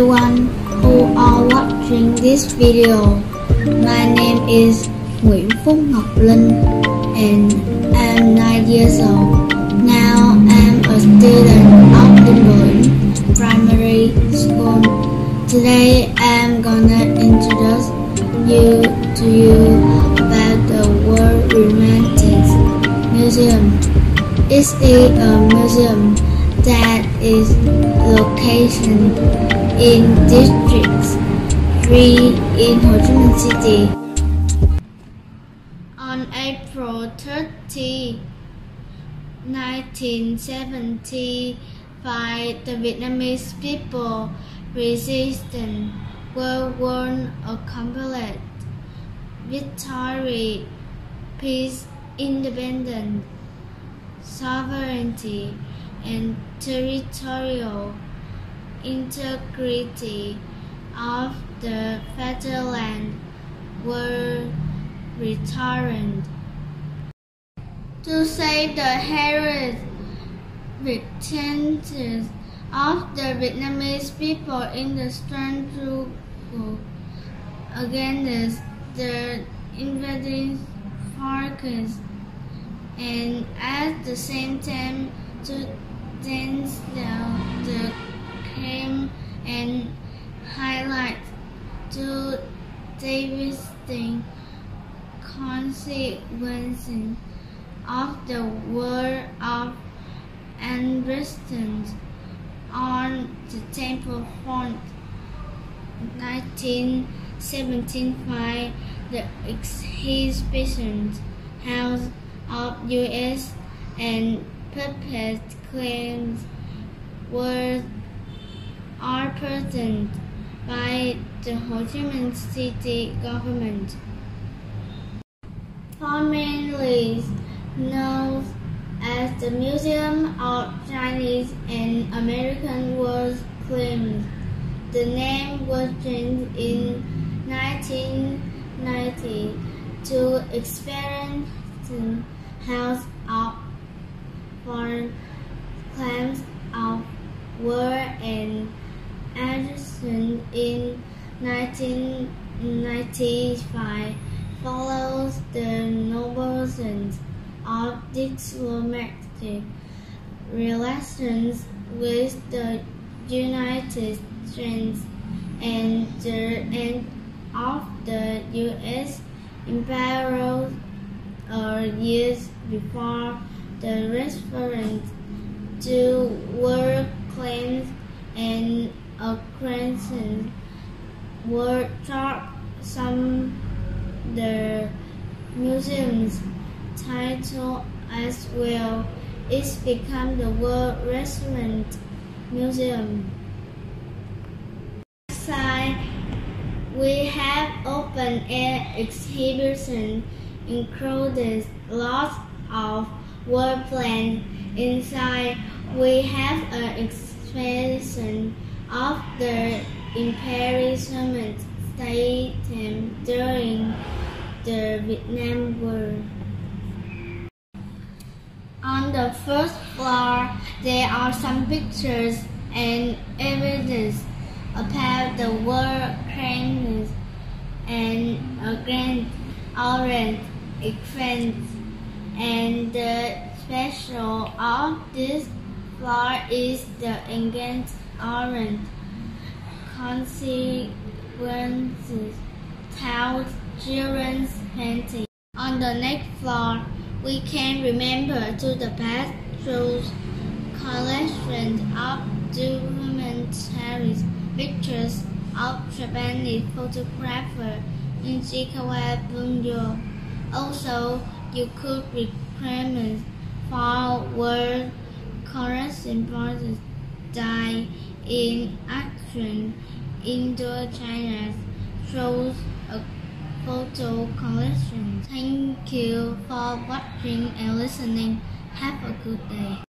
everyone who are watching this video. My name is Nguyễn Phúc Ngọc Linh and I'm 9 years old. Now I'm a student of the Berlin Primary School. Today I'm gonna introduce you to about the World Romantic Museum. It's a museum that is located in District 3 in Ho Chi Minh City. On April 30, 1975, the Vietnamese people resisted World War a complete victory, peace, independence, sovereignty, and territorial integrity of the fatherland were returned. To save the heroic victims of the Vietnamese people in the struggle against the invading forces, and at the same time to dance down the crime and highlight to devastating consequences of the War of Independence on the Temple Front. 1975, the exhibition house of U.S. and puppet claims were are present by the Ho Chi Minh City government. Formerly known as the Museum of Chinese and American War Claims, the name was changed in 1990 to Exhibition House of Foreign Claims of War and Aggression. In 1995 follows the Nobel Prize of Diplomatic Relations with the United States and the end of the U.S. Empire years before the reference to war claims and aggression were taught. Some the museum's title as well. It's become the World Romantic Museum. Outside, we have open air exhibition, including lots of war plans. Inside, we have an expansion of the imprisonment state during the Vietnam War. On the first floor, there are some pictures and evidence about the war crimes and a grand orange event, and the special of this floor is the Engaged Orange Consequences Tao Children's Painting. On the next floor, we can remember to the past through collection of documentary pictures of Japanese photographer in Shikawa Bunyo. Also, you could reclaim for world correspondence die in action Indochina shows a photo collection. Thank you for watching and listening. Have a good day.